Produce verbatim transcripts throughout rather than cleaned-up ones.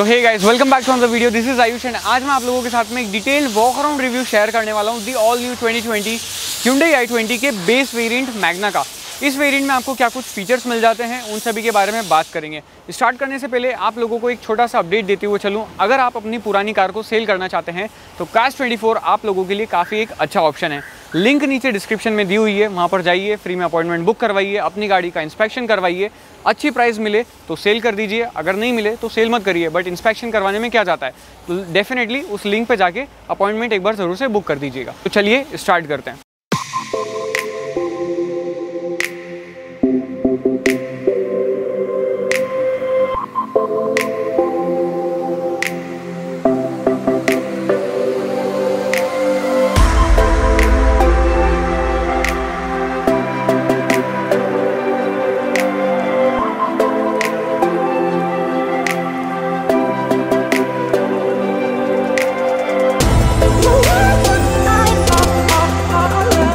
तो hey guys welcome back to the video, this is Ayush and आज मैं आप लोगों के साथ में एक detail walk around review share करने वाला हूँ the all new twenty twenty Hyundai I twenty के बेस वेरिएंट मैग्ना का। इस वेरिएंट में आपको क्या कुछ फीचर्स मिल जाते हैं उन सभी के बारे में बात करेंगे। स्टार्ट करने से पहले आप लोगों को एक छोटा सा अपडेट देते हुए चलूँ, अगर आप अपनी पुरानी कार को सेल करना चाहते हैं तो कार्स ट्वेंटी फोर आप लोगों के लिए काफ़ी एक अच्छा ऑप्शन है। लिंक नीचे डिस्क्रिप्शन में दी हुई है, वहाँ पर जाइए, फ्री में अपॉइंटमेंट बुक करवाइए, अपनी गाड़ी का इंस्पेक्शन करवाइए, अच्छी प्राइस मिले तो सेल कर दीजिए, अगर नहीं मिले तो सेल मत करिए, बट इंस्पेक्शन करवाने में क्या जाता है, तो डेफिनेटली उस लिंक पर जाके अपॉइंटमेंट एक बार ज़रूर से बुक कर दीजिएगा। तो चलिए स्टार्ट करते हैं।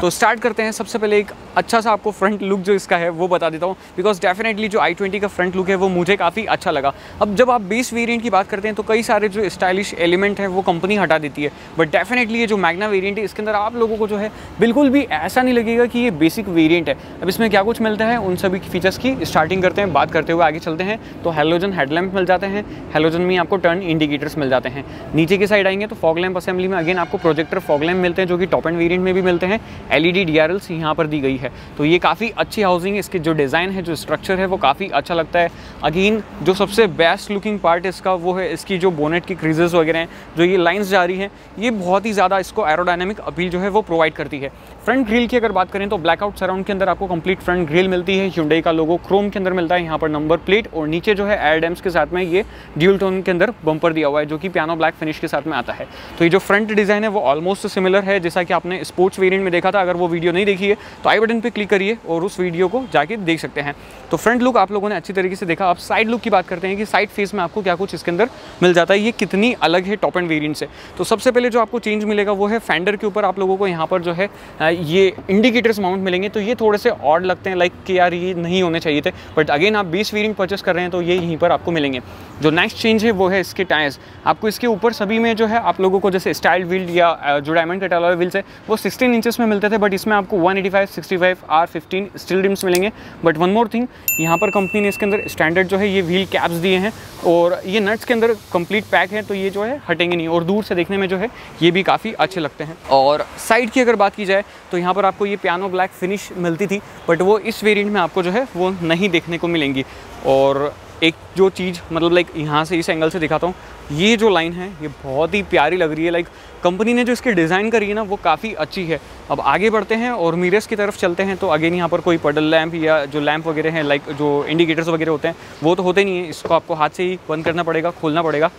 तो स्टार्ट करते हैं। सबसे पहले एक अच्छा सा आपको फ्रंट लुक जो इसका है वो बता देता हूँ, बिकॉज डेफिनेटली जो आई ट्वेंटी का फ्रंट लुक है वो मुझे काफ़ी अच्छा लगा। अब जब आप बेस वेरिएंट की बात करते हैं तो कई सारे जो स्टाइलिश एलिमेंट हैं वो कंपनी हटा देती है, बट डेफिनेटली ये जो मैग्ना वेरिएंट है इसके अंदर आप लोगों को जो है बिल्कुल भी ऐसा नहीं लगेगा कि ये बेसिक वेरिएंट है। अब इसमें क्या कुछ मिलता है उन सभी फीचर्स की स्टार्टिंग करते हैं, बात करते हुए आगे चलते हैं। तो हेलोजन हेडलैम्प मिल जाते हैं, हेलोजन में आपको टर्न इंडिकेटर्स मिल जाते हैं। नीचे की साइड आएंगे तो फॉग लैम्प असेंबली में अगेन आपको प्रोजेक्टर फॉग लैम्प मिलते हैं जो कि टॉप एंड वेरिएंट में भी मिलते हैं। एलईडी डीआरएल्स यहाँ पर दी गई है, तो ये काफ़ी अच्छी हाउसिंग, इसके जो डिज़ाइन है, जो स्ट्रक्चर है वो काफ़ी अच्छा लगता है। अगेन जो सबसे बेस्ट लुकिंग पार्ट इसका वो है इसकी जो बोनेट की क्रीजेस वगैरह हैं, जो ये लाइंस जा रही हैं, ये बहुत ही ज़्यादा इसको एरोडायनेमिक अपील जो है वो प्रोवाइड करती है। फ्रंट ग्रिल की अगर बात करें तो ब्लैकआउट सराउंड के अंदर आपको कंप्लीट फ्रंट ग्रिल मिलती है। Hyundai का लोगो क्रोम के अंदर मिलता है, यहाँ पर नंबर प्लेट, और नीचे जो है एयर डैम्स के साथ में ये ड्यूल टोन के अंदर बम्पर दिया हुआ है जो कि पियानो ब्लैक फिनिश के साथ में आता है। तो ये जो फ्रंट डिज़ाइन है वो ऑलमोस्ट सिमिलर है जैसा कि आपने स्पोर्ट्स वेरिएंट में देखा था। अगर वो वीडियो नहीं देखी है तो आई बटन पे क्लिक करिए और उस वीडियो को जाके देख सकते हैं। तो फ्रंट लुक आप लोगों ने अच्छी तरीके से देखा। अब साइड लुक की बात करते हैं कि साइड फेस में आपको क्या कुछ इसके अंदर मिल जाता है, ये कितनी अलग है टॉप एंड वेरिएंट से। तो सबसे पहले जो आपको चेंज मिलेगा वो है फेंडर के ऊपर आप लोगों को यहाँ पर जो है ये इंडिकेटर्स माउंट मिलेंगे, तो ये थोड़े से ऑड लगते हैं, लाइक कि यार ये नहीं होने चाहिए थे, बट अगेन आप बेस वेरिएंट परचेस कर रहे हैं तो ये यहीं पर आपको मिलेंगे। जो नेक्स्ट चेंज है वो है इसके टायर्स, आपको इसके ऊपर सभी में जो है आप लोगों को जैसे स्टाइल्ड व्हील या जो डायमंड कट अलॉय व्हील्स है वो सिक्सटीन इंचेस में मिलते थे, बट इसमें आपको one eighty five, sixty five, R fifteen steel rims मिलेंगे। बट वन मोर थिंग, यहाँ पर कंपनी ने इसके अंदर स्टैंडर्ड जो है ये व्हील कैप्स दिए हैं और ये नट्स के अंदर कंप्लीट पैक है, तो ये जो है हटेंगे नहीं और दूर से देखने में जो है ये भी काफ़ी अच्छे लगते हैं। और साइड की अगर बात की जाए तो यहाँ पर आपको ये पियानो ब्लैक फिनिश मिलती थी, बट वो इस वेरिएंट में आपको जो है वो नहीं देखने को मिलेंगी। और एक जो चीज़ मतलब लाइक यहाँ से इस एंगल से दिखाता हूँ, ये जो लाइन है ये बहुत ही प्यारी लग रही है, लाइक कंपनी ने जो इसके डिज़ाइन करी है ना वो काफ़ी अच्छी है। अब आगे बढ़ते हैं और मिरर्स की तरफ चलते हैं। तो अगेन यहाँ पर कोई पेडल लैंप या जो लैंप वगैरह हैं, लाइक जो इंडिकेटर्स वगैरह होते हैं वो तो होते नहीं है, इसको आपको हाथ से ही बंद करना पड़ेगा, खोलना पड़ेगा।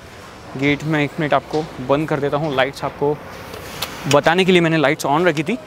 गेट में एक मिनट आपको बंद कर देता हूँ, लाइट्स आपको बताने के लिए मैंने लाइट्स ऑन रखी थी,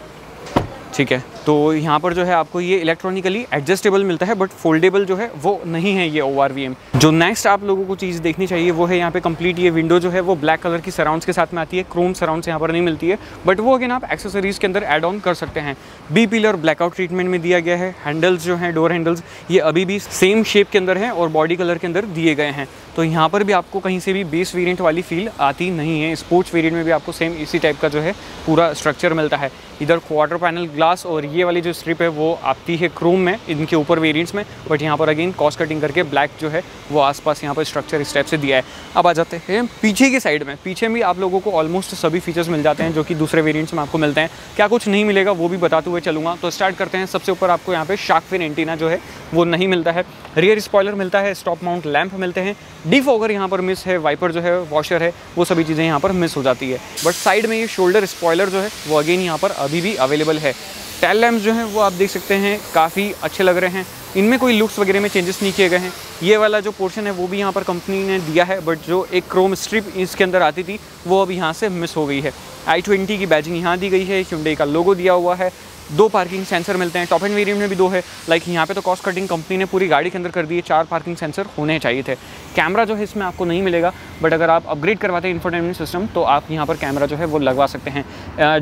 ठीक है। तो यहाँ पर जो है आपको ये इलेक्ट्रॉनिकली एडजस्टेबल मिलता है, बट फोल्डेबल जो है वो नहीं है ये ओ आर एम। जो नेक्स्ट आप लोगों को चीज़ देखनी चाहिए वो है यहाँ पे कंप्लीट ये विंडो जो है वो ब्लैक कलर की सराउंड्स के साथ में आती है, क्रोम सराउंड्स यहाँ पर नहीं मिलती है, बट वो अगेन आप एक्सेसरीज़ के अंदर एड ऑन कर सकते हैं। बी पिलर ब्लैकआउट ट्रीटमेंट में दिया गया है, हैंडल्स जो हैं डोर हैंडल्स ये अभी भी सेम शेप के अंदर हैं और बॉडी कलर के अंदर दिए गए हैं, तो यहाँ पर भी आपको कहीं से भी बेस वेरिएंट वाली फील आती नहीं है। स्पोर्ट्स वेरिएंट में भी आपको सेम इसी टाइप का जो है पूरा स्ट्रक्चर मिलता है। इधर क्वार्टर पैनल ग्लास और ये वाली जो स्ट्रिप है वो आती है क्रोम में इनके ऊपर वेरिएंट्स में, बट यहाँ पर अगेन कॉस्ट कटिंग करके ब्लैक जो है वो आसपास यहाँ पर स्ट्रक्चर इस टाइप से दिया है। अब आ जाते हैं पीछे की साइड में, पीछे भी आप लोगों को ऑलमोस्ट सभी फीचर्स मिल जाते हैं जो कि दूसरे वेरिएंट्स में आपको मिलते हैं, क्या कुछ नहीं मिलेगा वो भी बताते हुए चलूँगा। तो स्टार्ट करते हैं। सबसे ऊपर आपको यहाँ पर शार्क फिन एंटीना जो है वो नहीं मिलता है, रियर स्पॉयलर मिलता है, स्टॉप माउंट लैंप मिलते हैं, डिफॉगर यहाँ पर मिस है, वाइपर जो है वॉशर है वो सभी चीज़ें यहाँ पर मिस हो जाती है, बट साइड में ये शोल्डर स्पॉयलर जो है वो अगेन यहाँ पर अभी भी अवेलेबल है। टेल लैम्प्स जो हैं वो आप देख सकते हैं काफ़ी अच्छे लग रहे हैं, इनमें कोई लुक्स वगैरह में चेंजेस नहीं किए गए हैं। ये वाला जो पोर्शन है वो भी यहाँ पर कंपनी ने दिया है, बट जो एक क्रोम स्ट्रिप इसके अंदर आती थी वो अब यहाँ से मिस हो गई है। आई ट्वेंटी की बैजिंग यहाँ दी गई है, Hyundai का लोगो दिया हुआ है, दो पार्किंग सेंसर मिलते हैं, टॉप एंड वेरिएंट में भी दो है, लाइक यहाँ पे तो कॉस्ट कटिंग कंपनी ने पूरी गाड़ी के अंदर कर दी है, चार पार्किंग सेंसर होने चाहिए थे। कैमरा जो है इसमें आपको नहीं मिलेगा, बट अगर आप अपग्रेड करवाते हैं इंफोटेनमेंट सिस्टम तो आप यहाँ पर कैमरा जो है वो लगवा सकते हैं।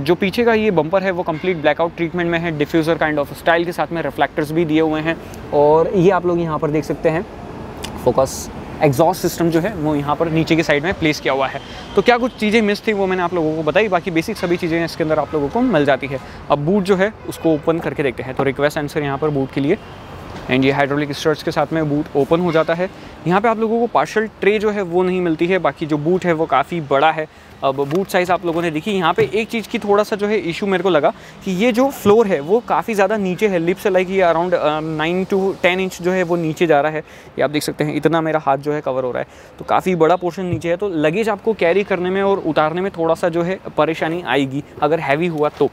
जो पीछे का ये बम्पर है वो कंप्लीट ब्लैकआउट ट्रीटमेंट में है, डिफ्यूज़र काइंड ऑफ स्टाइल के साथ में रिफ्लेक्टर्स भी दिए हुए हैं, और ये आप लोग यहाँ पर देख सकते हैं, फोकस एग्जॉस्ट सिस्टम जो है वो यहाँ पर नीचे के साइड में प्लेस किया हुआ है। तो क्या कुछ चीज़ें मिस थी वो मैंने आप लोगों को बताई, बाकी बेसिक सभी चीज़ें इसके अंदर आप लोगों को मिल जाती है। अब बूट जो है उसको ओपन करके देखते हैं। तो रिक्वेस्ट आंसर यहाँ पर बूट के लिए, एंड ये हाइड्रोलिक स्टर्स के साथ में बूट ओपन हो जाता है। यहाँ पे आप लोगों को पार्शल ट्रे जो है वो नहीं मिलती है, बाकी जो बूट है वो काफ़ी बड़ा है। अब बूट साइज़ आप लोगों ने देखी। यहाँ पे एक चीज़ की थोड़ा सा जो है इशू मेरे को लगा कि ये जो फ्लोर है वो काफ़ी ज़्यादा नीचे है, लिप से लाइक ये around nine to ten inch जो है वो नीचे जा रहा है। ये आप देख सकते हैं, इतना मेरा हाथ जो है कवर हो रहा है, तो काफ़ी बड़ा पोर्शन नीचे है। तो लगेज आपको कैरी करने में और उतारने में थोड़ा सा जो है परेशानी आएगी अगर हैवी हुआ तो।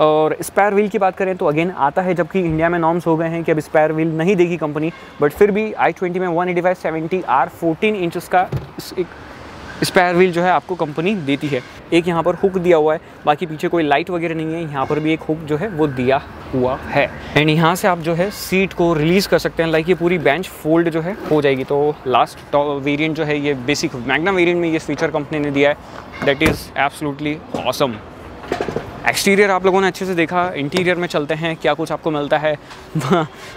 और स्पेयर व्हील की बात करें तो अगेन आता है, जबकि इंडिया में नॉर्म्स हो गए हैं कि अब स्पेयर व्हील नहीं देगी कंपनी, बट फिर भी आई ट्वेंटी में one eighty five seventy R fourteen inches का स्पेयर व्हील जो है आपको कंपनी देती है। एक यहाँ पर हुक दिया हुआ है, बाकी पीछे कोई लाइट वगैरह नहीं है। यहाँ पर भी एक हुक जो है वो दिया हुआ है, एंड यहाँ से आप जो है सीट को रिलीज़ कर सकते हैं। लाइक ये पूरी बेंच फोल्ड जो है हो जाएगी। तो लास्ट वेरिएंट जो है ये बेसिक मैग्ना वेरिएंट में ये फीचर कंपनी ने दिया है, that is absolutely awesome. Exterior आप लोगों ने अच्छे से देखा, इंटीरियर में चलते हैं क्या कुछ आपको मिलता है।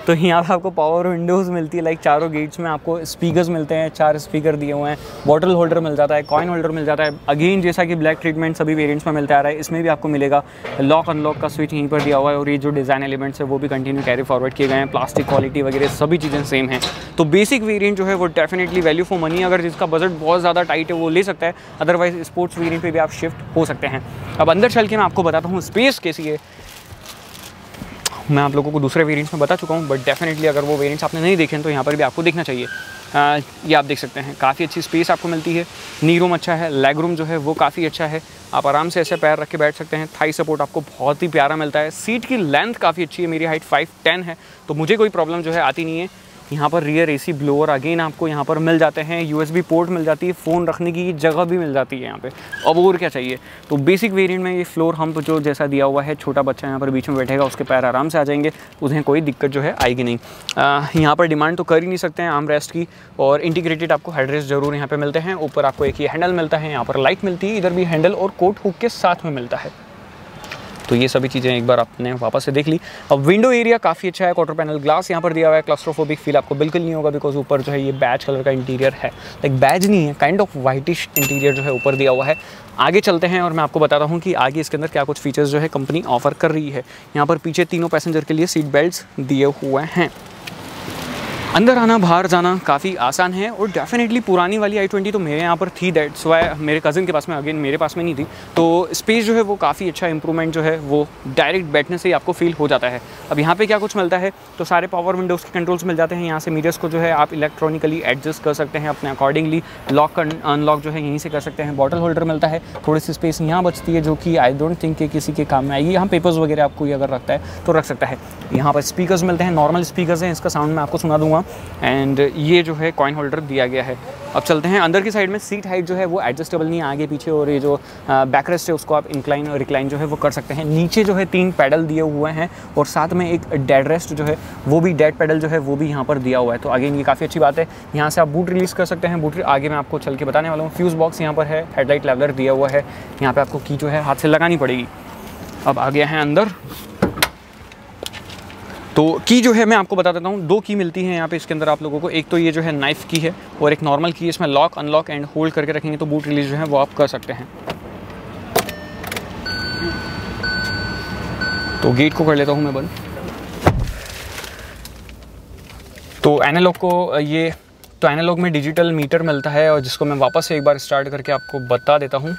तो यहाँ पर आपको पावर विंडोज़ मिलती है, लाइक चारों गेट्स में आपको स्पीकर्स मिलते हैं, चार स्पीकर दिए हुए हैं, बॉटल होल्डर मिल जाता है, कॉइन होल्डर मिल जाता है। अगेन जैसा कि ब्लैक ट्रीटमेंट सभी वेरिएंट्स में मिलता आ रहा है, इसमें भी आपको मिलेगा। लॉक अनलॉक का स्विच यहीं पर दिया हुआ है, और ये जो डिज़ाइन एलिमेंट्स है वो भी कंटिन्यू कैरी फॉरवर्ड किए गए हैं। प्लास्टिक क्वालिटी वगैरह सभी चीज़ें सेम हैं। तो बेसिक वेरिएंट जो है वो डेफिनेटली वैल्यू फॉर मनी, अगर जिसका बजट बहुत ज़्यादा टाइट है वो ले सकता है, अदरवाइज स्पोर्ट्स वेरिएंट पे भी आप शिफ्ट हो सकते हैं। अब अंदर चल के मैं आपको बताता हूँ स्पेस कैसी है। मैं आप लोगों को दूसरे वेरिएंट्स में बता चुका हूँ, बट डेफिनेटली अगर वो वेरिएंट्स आपने नहीं देखे हैं तो यहाँ पर भी आपको देखना चाहिए। आ, ये आप देख सकते हैं, काफ़ी अच्छी स्पेस आपको मिलती है। नी रूम अच्छा है, लेग रूम जो है वो काफ़ी अच्छा है, आप आराम से ऐसे पैर रख के बैठ सकते हैं। थाई सपोर्ट आपको बहुत ही प्यारा मिलता है। सीट की लेंथ काफ़ी अच्छी है, मेरी हाइट फाइव टेन है तो मुझे कोई प्रॉब्लम जो है आती नहीं है। यहाँ पर रियर एसी ब्लोअर अगेन आपको यहाँ पर मिल जाते हैं, यूएसबी पोर्ट मिल जाती है, फ़ोन रखने की जगह भी मिल जाती है यहाँ पे। अब और क्या चाहिए। तो बेसिक वेरिएंट में ये फ्लोर हम्प जो जैसा दिया हुआ है, छोटा बच्चा यहाँ पर बीच में बैठेगा उसके पैर आराम से आ जाएंगे, उन्हें कोई दिक्कत जो है आएगी नहीं। आ, यहाँ पर डिमांड तो कर ही नहीं सकते हैं आर्म रेस्ट की। और इंटीग्रेटेड आपको हेडरेस्ट ज़रूर यहाँ पर मिलते हैं। ऊपर आपको एक ये हैंडल मिलता है, यहाँ पर लाइट मिलती है, इधर भी हैंडल और कोट हुक के साथ में मिलता है। तो ये सभी चीज़ें एक बार आपने वापस से देख ली। अब विंडो एरिया काफ़ी अच्छा है, क्वार्टर पैनल ग्लास यहाँ पर दिया हुआ है। क्लस्ट्रोफोबिक फील आपको बिल्कुल नहीं होगा, बिकॉज ऊपर जो है ये बैज कलर का इंटीरियर है, लाइक बैज नहीं है, काइंड ऑफ वाइटिश इंटीरियर जो है ऊपर दिया हुआ है। आगे चलते हैं और मैं आपको बताता हूँ कि आगे इसके अंदर क्या कुछ फीचर्स जो है कंपनी ऑफर कर रही है। यहाँ पर पीछे तीनों पैसेंजर के लिए सीट बेल्ट दिए हुए हैं। अंदर आना बाहर जाना काफ़ी आसान है, और डेफिनेटली पुरानी वाली आई ट्वेंटी तो मेरे यहाँ पर थी, दैट्स वाई मेरे कज़न के पास में, अगेन मेरे पास में नहीं थी। तो स्पेस जो है वो काफ़ी अच्छा इंप्रूवमेंट जो है वो डायरेक्ट बैठने से ही आपको फील हो जाता है। अब यहाँ पे क्या कुछ मिलता है, तो सारे पावर विंडोज़ के कंट्रोल्स मिल जाते हैं। यहाँ से मीडियस को जो है आप इलेक्ट्रॉनिकली एडजस्ट कर सकते हैं अपने अकॉर्डिंगली। लॉक अनलॉक जो है यहीं से कर सकते हैं। बॉटल होल्डर मिलता है, थोड़ी सी स्पेस यहाँ बचती है जो कि आई डोंट थिंक के किसी के काम में आएगी। यहाँ पेपर्स वगैरह आपको अगर रखता है तो रख सकता है। यहाँ पर स्पीकर्स मिलते हैं, नॉर्मल स्पीकर्स हैं, इसका साउंड मैं आपको सुना दूँगा। एंड ये जो है कॉइन होल्डर दिया गया है। अब चलते हैं अंदर की साइड में। सीट हाइट जो है वो एडजस्टेबल नहीं है आगे पीछे, और ये जो बैकरेस्ट है उसको आप इंक्लाइन और रिक्लाइन जो है वो कर सकते हैं। नीचे जो है तीन पैडल दिए हुए हैं, और साथ में एक डेड रेस्ट जो है वो भी, डेड पैडल जो है वो भी यहाँ पर दिया हुआ है। तो अगेन ये काफ़ी अच्छी बात है। यहाँ से आप बूट रिलीज़ कर सकते हैं। बूट आगे मैं आपको चल के बताने वाला हूँ। फ्यूज़ बॉक्स यहाँ पर है, हेडलाइट लेवलर दिया हुआ है, यहाँ पर आपको की जो है हाथ से लगानी पड़ेगी। अब आ गया है अंदर, तो की जो है मैं आपको बता देता हूँ, दो की मिलती है यहाँ पे इसके अंदर आप लोगों को। एक तो ये जो है नाइफ़ की है, और एक नॉर्मल की है। इसमें लॉक अनलॉक एंड होल्ड करके रखेंगे तो बूट रिलीज जो है वो आप कर सकते हैं। तो गेट को कर लेता हूँ मैं बंद। तो एनालॉग को ये तो एनालॉग में डिजिटल मीटर मिलता है, और जिसको मैं वापस से एक बार स्टार्ट करके आपको बता देता हूँ।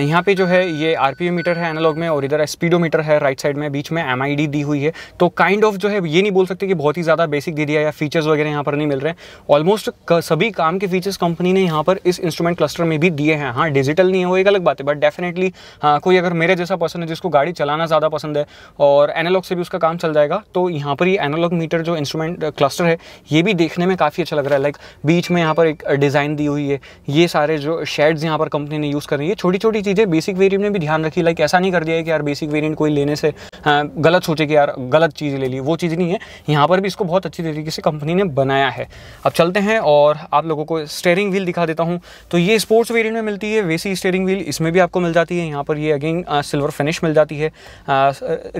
यहाँ पे जो है ये आरपीएम मीटर है एनालॉग में, और इधर स्पीडोमीटर है राइट साइड में, बीच में एमआईडी दी हुई है। तो काइंड ऑफ जो है ये नहीं बोल सकते कि बहुत ही ज़्यादा बेसिक दे दिया या फीचर्स वगैरह यहाँ पर नहीं मिल रहे हैं। ऑलमोस्ट सभी काम के फीचर्स कंपनी ने यहाँ पर इस इंस्ट्रूमेंट क्लस्टर में भी दिए हैं। हाँ, डिजिटल नहीं है वो एक अलग बात है, बट डेफिनेटली कोई अगर मेरे जैसा पर्सन है जिसको गाड़ी चलाना ज़्यादा पसंद है और एनालॉग से भी उसका काम चल जाएगा, तो यहाँ पर ये एनालॉग मीटर जो इंस्ट्रूमेंट क्लस्टर है ये भी देखने में काफ़ी अच्छा लग रहा है। लाइक बीच में यहाँ पर एक डिज़ाइन दी हुई है, ये सारे जो शेड्स यहाँ पर कंपनी ने यूज़ कर रही है। छोटी छोटी चीज़ें बेसिक वेरिएंट ने भी ध्यान रखी, लाइक ऐसा नहीं कर दिया है कि यार बेसिक वेरिएंट कोई लेने से गलत सोचे कि यार गलत चीज़ ले ली, वो चीज़ नहीं है। यहाँ पर भी इसको बहुत अच्छी तरीके से कंपनी ने बनाया है। अब चलते हैं और आप लोगों को स्टेयरिंग व्हील दिखा देता हूँ। तो ये स्पोर्ट्स वेरिएंट में मिलती है वैसी स्टेयरिंग व्हील, इसमें भी आपको मिल जाती है। यहाँ पर ये अगेन सिल्वर फिनिश मिल जाती है।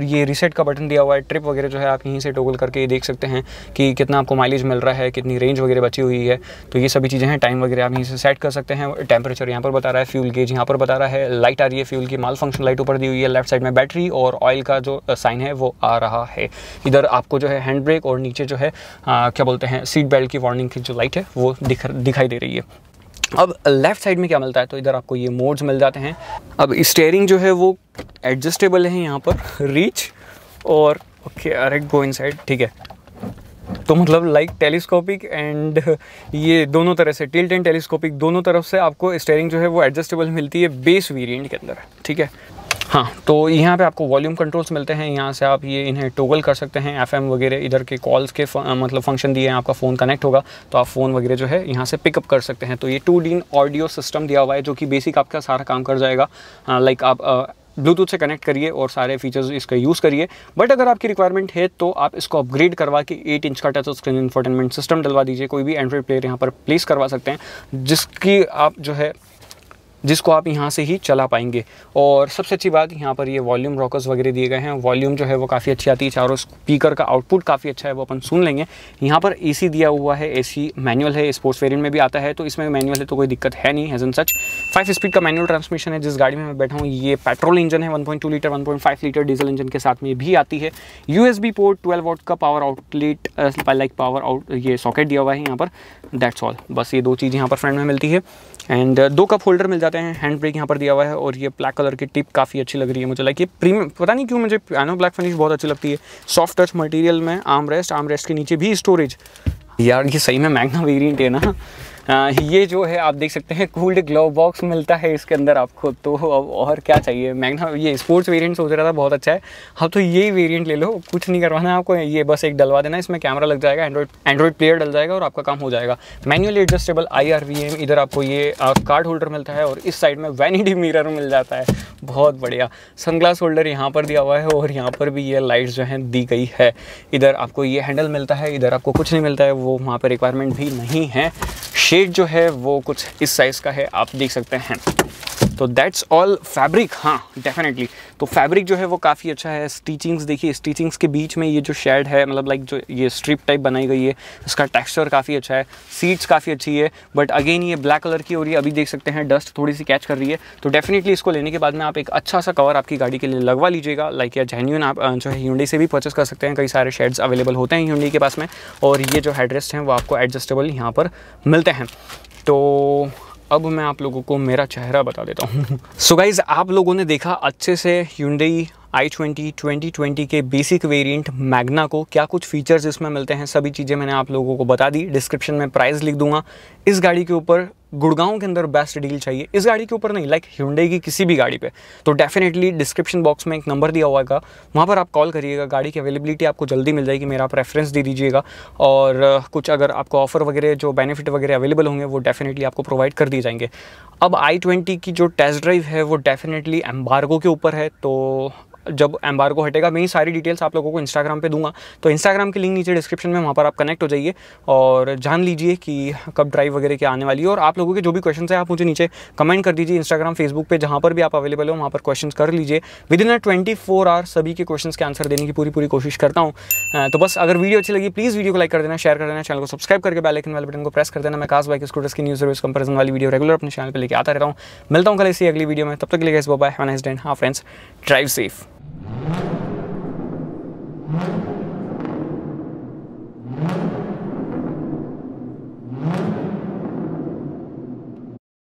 ये रीसेट का बटन दिया हुआ है, ट्रिप वगैरह जो है आप यहीं से टॉगल करके देख सकते हैं कि कितना आपको माइलेज मिल रहा है, कितनी रेंज वगैरह बची हुई है। है। तो ये सभी चीज़ें हैं, टाइम वगैरह आप यहीं से सेट कर सकते हैं। टेम्परेचर यहाँ पर बता रहा है, फ्यूल गेज यहाँ पर बता रहा है, लाइट आ रही है फ्यूल की, माल फंक्शन लाइट ऊपर दी हुई है, लेफ्ट साइड में बैटरी और ऑयल का जो साइन है वो आ रहा है। इधर आपको जो है हैंड ब्रेक और नीचे जो है आ, क्या बोलते हैं सीट बेल्ट की वार्निंग की जो लाइट है वो दिख दिखाई दे रही है। अब लेफ़्ट साइड में क्या मिलता है, तो इधर आपको ये मोड्स मिल जाते हैं। अब स्टेयरिंग जो है वो एडजस्टेबल है यहाँ पर, रीच और ओके डायरेक्ट गो इनसाइड, ठीक है। तो मतलब लाइक टेलीस्कोपिक एंड ये दोनों तरह से, टिल्ट एंड टेलीस्कोपिक दोनों तरफ से आपको स्टेयरिंग जो है वो एडजस्टेबल मिलती है बेस वेरिएंट के अंदर, ठीक है। हाँ, तो यहाँ पे आपको वॉल्यूम कंट्रोल्स मिलते हैं, यहाँ से आप ये इन्हें टॉगल कर सकते हैं। एफएम वगैरह इधर के कॉल्स के फं, मतलब फंक्शन दिए हैं, आपका फ़ोन कनेक्ट होगा तो आप फ़ोन वगैरह जो है यहाँ से पिकअप कर सकते हैं। तो ये टू डी ऑडियो सिस्टम दिया हुआ है जो कि बेसिक आपका सारा काम कर जाएगा। लाइक आप आ, ब्लूटूथ से कनेक्ट करिए और सारे फीचर्स इसका यूज़ करिए। बट अगर आपकी रिक्वायरमेंट है तो आप इसको अपग्रेड करवा के एट इंच का टच स्क्रीन इंफोटेनमेंट सिस्टम डलवा दीजिए, कोई भी एंड्रॉइड प्लेयर यहाँ पर प्लेस करवा सकते हैं जिसकी आप जो है जिसको आप यहाँ से ही चला पाएंगे। और सबसे अच्छी बात यहाँ पर ये वॉल्यूम रॉकर्स वगैरह दिए गए हैं, वॉल्यूम जो है वो काफ़ी अच्छी आती है, चारों स्पीकर का आउटपुट काफ़ी अच्छा है, वो अपन सुन लेंगे। यहाँ पर एसी दिया हुआ है, एसी मैनुअल है, स्पोर्ट्स वेरिएंट में भी आता है, तो इसमें मैनुअल है तो कोई दिक्कत है नहीं as N such. Five speed का मैनुअल ट्रांसमिशन है। जिस गाड़ी में मैं बैठा हूँ ये पेट्रोल इंजन है, one point two litre one point five litre diesel engine के साथ में भी आती है। U S B port, twelve watt का power outlet like power out ये सॉकेट दिया हुआ है यहाँ पर। दैट्स ऑल, बस ये दो चीज़ यहाँ पर फ्रंट में मिलती है एंड दो कप होल्डर मिल जाते हैं। हैंड ब्रेक यहाँ पर दिया हुआ है और ये ब्लैक कलर की टिप काफ़ी अच्छी लग रही है मुझे, लाइक ये प्रीमियम, पता नहीं क्यों मुझे पियानो ब्लैक फिनिश बहुत अच्छी लगती है। सॉफ्ट टच मटेरियल में आर्म रेस्ट, आर्म रेस्ट के नीचे भी स्टोरेज। यार ये सही में मैग्ना वेरिएंट है ना। आ, ये जो है आप देख सकते हैं कूल्ड ग्लोव बॉक्स मिलता है इसके अंदर आपको, तो अब और क्या चाहिए। मैग्ना ये स्पोर्ट्स वेरिएंट सोच रहा था बहुत अच्छा है, अब तो ये वेरिएंट ले लो, कुछ नहीं करवाना आपको, ये बस एक डलवा देना, इसमें कैमरा लग जाएगा, एंड्रॉइड एंड्रॉइड प्लेयर डल जाएगा और आपका काम हो जाएगा। Manually adjustable I R P M, इधर आपको ये कार्ड होल्डर मिलता है और इस साइड में वैनिटी मिरर मिल जाता है, बहुत बढ़िया। सनग्लास होल्डर यहाँ पर दिया हुआ है और यहाँ पर भी ये लाइट्स जो हैं दी गई है। इधर आपको ये हैंडल मिलता है, इधर आपको कुछ नहीं मिलता है, वो वहाँ पर रिक्वायरमेंट भी नहीं है। शेड जो है वो कुछ इस साइज़ का है, आप देख सकते हैं। तो दैट्स ऑल। फैब्रिक, हाँ डेफिनेटली, तो फैब्रिक जो है वो काफ़ी अच्छा है। स्टिचिंग्स देखिए, स्टिचिंग्स के बीच में ये जो शेड है, मतलब लाइक जो ये स्ट्रिप टाइप बनाई गई है, इसका टेक्सचर काफ़ी अच्छा है। सीट्स काफ़ी अच्छी है, बट अगेन ये ब्लैक कलर की, और ये अभी देख सकते हैं डस्ट थोड़ी सी कैच कर रही है। तो डेफिनेटली इसको लेने के बाद में आप एक अच्छा सा कवर आपकी गाड़ी के लिए लगवा लीजिएगा। लाइक या जेन्यून आप जो है Hyundai से भी परचेस कर सकते हैं, कई सारे शेड्स अवेलेबल होते हैं Hyundai के पास में। और ये जो हेडरेस्ट हैं वो आपको एडजस्टेबल यहाँ पर मिलते हैं। तो अब मैं आप लोगों को मेरा चेहरा बता देता हूँ। सो गाइज़, आप लोगों ने देखा अच्छे से Hyundai आई ट्वेंटी ट्वेंटी ट्वेंटी के बेसिक वेरिएंट मैग्ना को, क्या कुछ फीचर्स इसमें मिलते हैं, सभी चीज़ें मैंने आप लोगों को बता दी। डिस्क्रिप्शन में प्राइस लिख दूंगा। इस गाड़ी के ऊपर गुड़गांव के अंदर बेस्ट डील चाहिए, इस गाड़ी के ऊपर नहीं, लाइक Hyundai की किसी भी गाड़ी पे, तो डेफिनेटली डिस्क्रिप्शन बॉक्स में एक नंबर दिया हुआ होगा, वहाँ पर आप कॉल करिएगा। गाड़ी की अवेलेबिलिटी आपको जल्दी मिल जाएगी, मेरा आप रेफरेंस दे दीजिएगा। और कुछ अगर आपको ऑफर वगैरह जो बेनिफिट वगैरह अवेलेबल होंगे वो डेफिनेटली आपको प्रोवाइड कर दिए जाएंगे। अब आई ट्वेंटी की जो टेस्ट ड्राइव है वो डेफिनेटली एम्बार्गो के ऊपर है, तो जब एम्बार्गो हटेगा मैं ही सारी डिटेल्स आप लोगों को इंस्टाग्राम पे दूंगा। तो इंस्टाग्राम के लिंक नीचे डिस्क्रिप्शन में, वहाँ पर आप कनेक्ट हो जाइए और जान लीजिए कि कब ड्राइव वगैरह क्या आने वाली है। और आप लोगों के जो भी क्वेश्चन है आप मुझे नीचे कमेंट कर दीजिए, इंस्टाग्राम फेसबुक पे जहाँ पर भी आप अवेलेबल हो वहाँ पर क्वेश्चन कर लीजिए। Within a twenty four hour सभी के क्वेश्चन के आंसर देने की पूरी पूरी कोशिश करता हूँ। तो बस अगर वीडियो अच्छी लगी प्लीज़ वीडियो को लाइक कर देना, शेयर कर देना, चैनल को सब्सक्राइब करके बेल आइकन वाले बटन को प्रेस कर देना। मैं कार्स बाइक स्कूटर्स की न्यूज़ सर्विस कंपेरिजन वाली वीडियो रेगुलर अपने चैनल पर लेकर आता रहता हूँ। मिलता हूँ कल इसी अगली वीडियो में, तब तक के लिए guys bye bye, have a nice day. हाँ फ्रेंड्स, ड्राइव सेफ।